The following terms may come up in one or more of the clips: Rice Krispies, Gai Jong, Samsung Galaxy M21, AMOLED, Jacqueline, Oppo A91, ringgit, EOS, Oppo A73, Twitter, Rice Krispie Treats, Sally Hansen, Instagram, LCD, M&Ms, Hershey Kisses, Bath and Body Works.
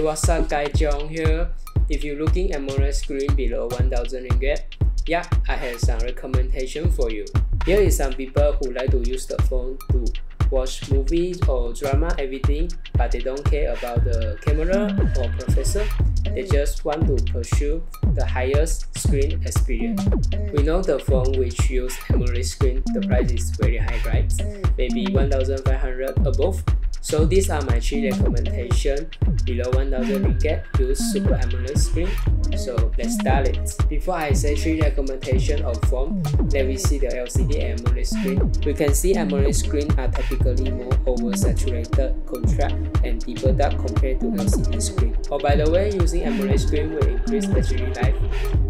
Hey, what's up, Gai Jong here. If you're looking at AMOLED screen below 1000 ringgit, yeah, I have some recommendation for you. Here is some people who like to use the phone to watch movies or drama, everything, but they don't care about the camera or processor. They just want to pursue the highest screen experience. We know the phone which use AMOLED screen, the price is very high, right? Maybe 1,500 above. So these are my 3 recommendations below 1,000 ringgit to Super AMOLED screen. So let's start it. Before I say 3 recommendations of phone, let me see the LCD AMOLED screen. We can see AMOLED screen are typically more oversaturated, contrast, and deeper dark compared to LCD screen. Oh, by the way, using AMOLED screen will increase battery life.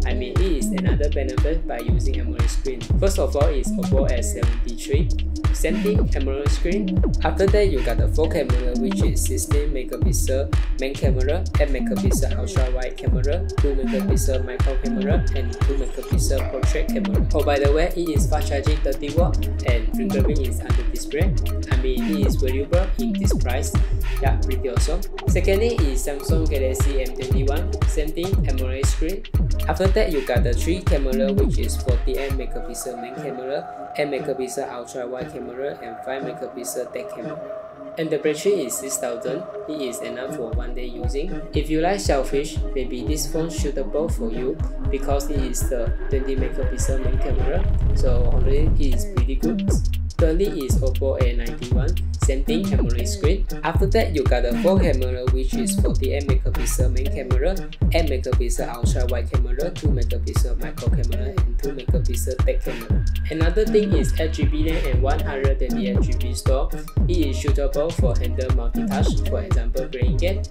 I mean, it is another benefit by using AMOLED screen. First of all, is Oppo A73. Same thing, AMOLED screen. After that, you got the 4 camera, which is 16 megapixel main camera, 8 megapixel ultra-wide camera, 2 megapixel micro camera, and 2 megapixel portrait camera. Oh, by the way, it is fast charging 30 watt, and fingerprint is under display. I mean, it is valuable in this price. Yeah, pretty awesome. Secondly, is Samsung Galaxy M21. Same thing, AMOLED screen. After that, you got the 3 camera, which is 48 megapixel main camera, 8 megapixel ultra-wide camera, and 5 megapixel depth camera. And the battery is 6000, it is enough for 1 day using. If you like shellfish, maybe this phone is suitable for you because it is the 20 megapixel main camera, so already it is pretty good. Thirdly is Oppo A91, same thing, AMOLED screen. After that, you got the 4 camera, which is 48 megapixel main camera, 8 megapixel ultra wide camera, 2 megapixel micro camera, and 2 megapixel depth camera. Another thing is 8GB RAM and 128GB storage. It is suitable for handle multitask, for example playing game.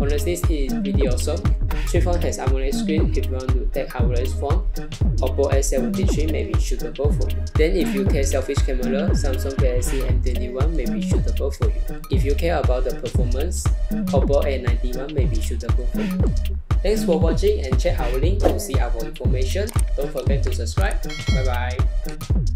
Honestly, it is pretty awesome. This phone has AMOLED screen. If you want to take AMOLED phone, Oppo A73 may be suitable for you. Then if you care selfish camera, Samsung Galaxy M21 may be suitable for you. If you care about the performance, Oppo A91 may be suitable for you. Thanks for watching and check our link to see our information. Don't forget to subscribe. Bye bye.